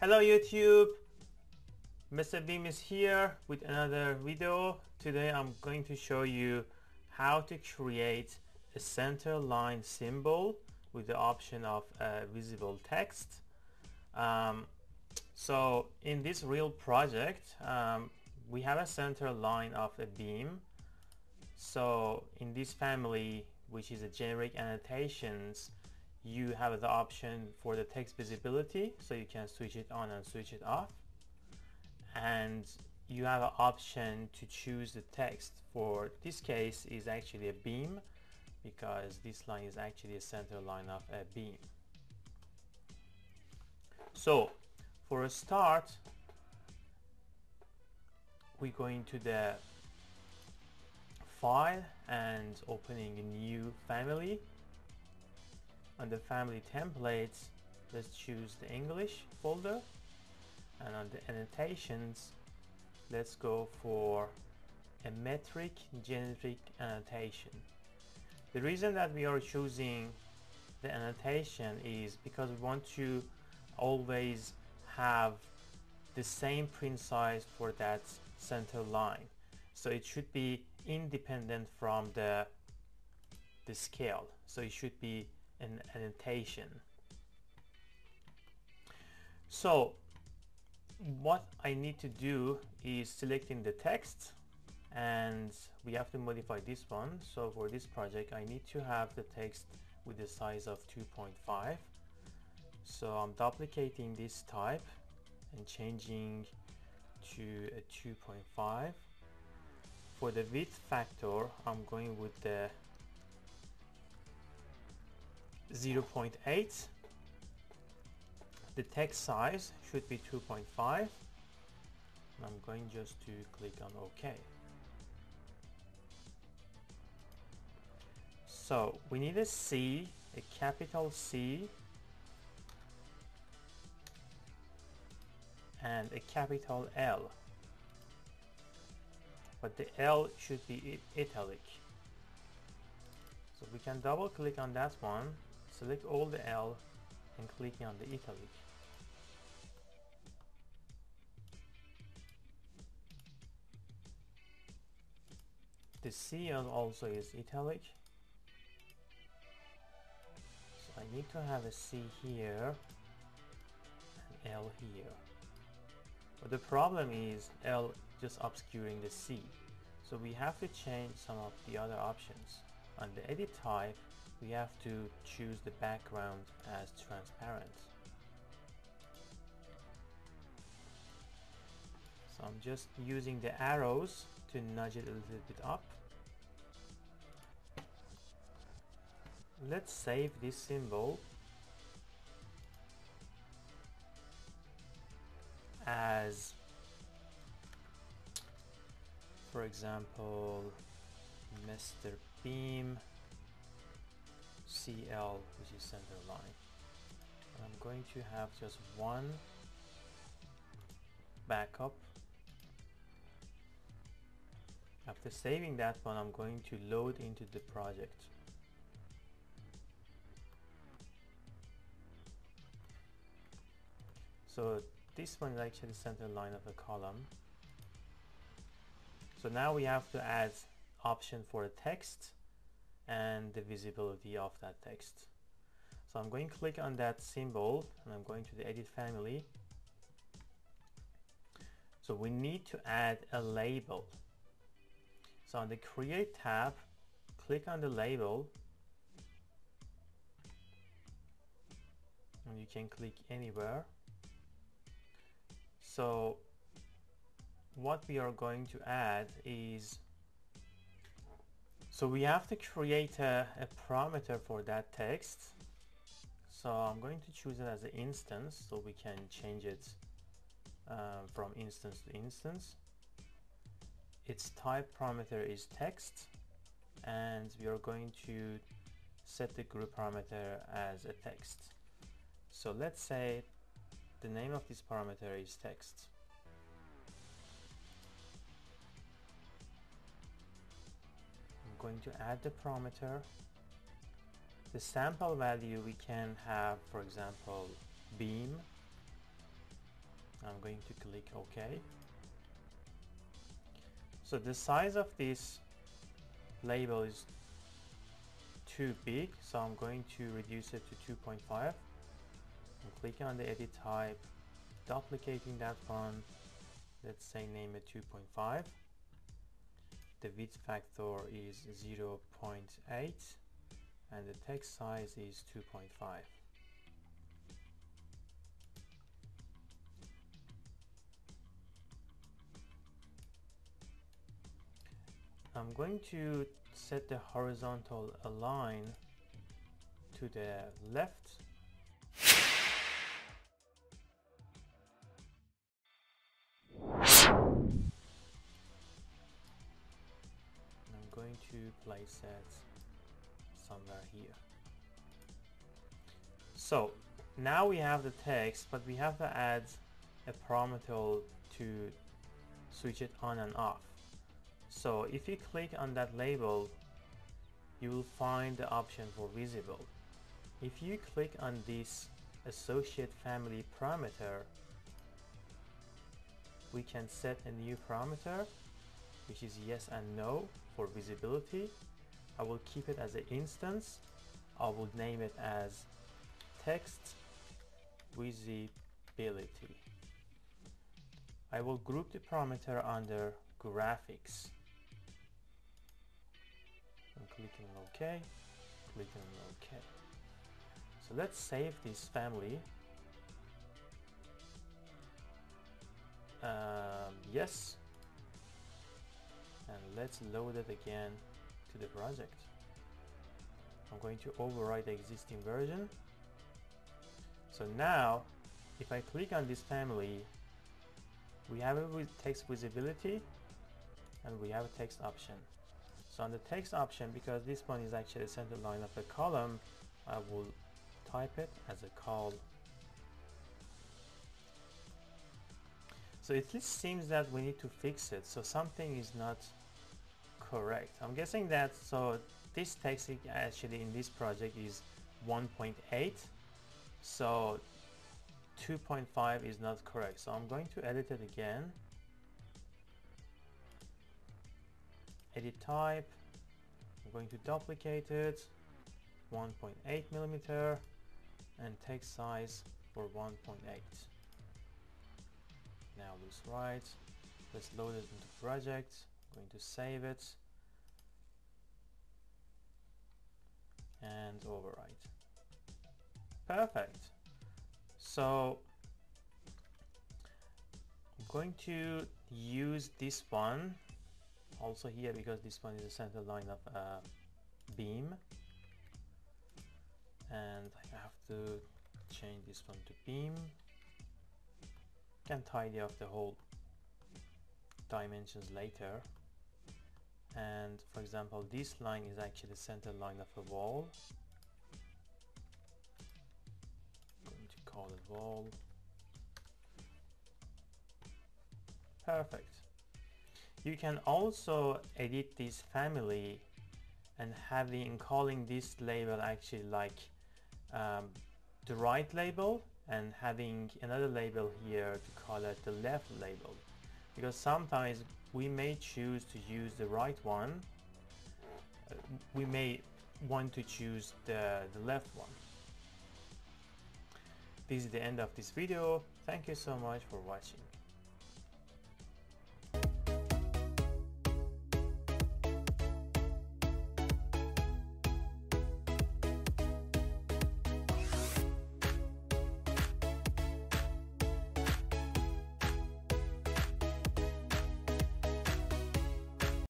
Hello YouTube, Mr. BIM is here with another video. Today I'm going to show you how to create a center line symbol with the option of visible text. So in this real project we have a center line of a beam. So in this family, which is a generic annotations, you have the option for the text visibility, so you can switch it on and switch it off, and you have an option to choose the text. For this case is actually a beam, because this line is actually a center line of a beam. So for a start, we go into the file and opening a new family. On the family templates, let's choose the English folder, and on the annotations, let's go for a metric generic annotation. The reason that we are choosing the annotation is because we want to always have the same print size for that center line, so it should be independent from the scale, so it should be an annotation. So what I need to do is selecting the text, and we have to modify this one. So for this project I need to have the text with the size of 2.5, so I'm duplicating this type and changing to a 2.5. For the width factor I'm going with the 0.8. The text size should be 2.5. I'm going just to click on OK. So we need a C, a capital C, and a capital L, but the L should be italic. So we can double click on that one, select all the L and click on the italic. The C also is italic, so I need to have a C here and L here, but the problem is L just obscuring the C, so we have to change some of the other options. On the edit type, we have to choose the background as transparent. So I'm just using the arrows to nudge it a little bit up. Let's save this symbol as, for example, Mr. BIM CL, which is center line. And I'm going to have just one backup. After saving that one, I'm going to load into the project. So this one is actually the center line of a column. So now we have to add option for the text and the visibility of that text. So I'm going to click on that symbol and I'm going to the edit family. So we need to add a label. So on the create tab, click on the label, and you can click anywhere. So what we are going to add is, so we have to create a parameter for that text. So I'm going to choose it as an instance, so we can change it from instance to instance. Its type parameter is text, and we are going to set the group parameter as a text. So let's say the name of this parameter is text. going to add the parameter. The sample value we can have, for example, beam. I'm going to click OK. So the size of this label is too big, so I'm going to reduce it to 2.5. I'm clicking on the edit type, duplicating that one. Let's say name it 2.5. The width factor is 0.8 and the text size is 2.5. I'm going to set the horizontal align to the left. I'm going to place it somewhere here. So now we have the text, but we have to add a parameter to switch it on and off. So if you click on that label, you will find the option for visible. If you click on this associate family parameter, we can set a new parameter, which is yes and no for visibility. I will keep it as an instance. I will name it as text visibility. I will group the parameter under graphics. I'm clicking OK, clicking OK. So let's save this family. Yes, and let's load it again to the project. I'm going to override the existing version. So now, if I click on this family, we have it with text visibility and we have a text option. So on the text option, because this one is actually the center line of the column, I will type it as a call. So it seems that we need to fix it. So something is not correct. I'm guessing that, so this text actually in this project is 1.8. So 2.5 is not correct. So I'm going to edit it again. Edit type, I'm going to duplicate it, 1.8 mm, and text size for 1.8. Now it's right. Let's load it into project. I'm going to save it and override. Perfect. So I'm going to use this one also here, because this one is the center line of beam, and I have to change this one to beam. Can tidy up the whole dimensions later. And for example, this line is actually the center line of a wall. I'm going to call it wall. Perfect. You can also edit this family and having calling this label actually like the right label, and having another label here to call it the left label, because sometimes we may choose to use the right one. We may want to choose the left one. This is the end of this video. Thank you so much for watching.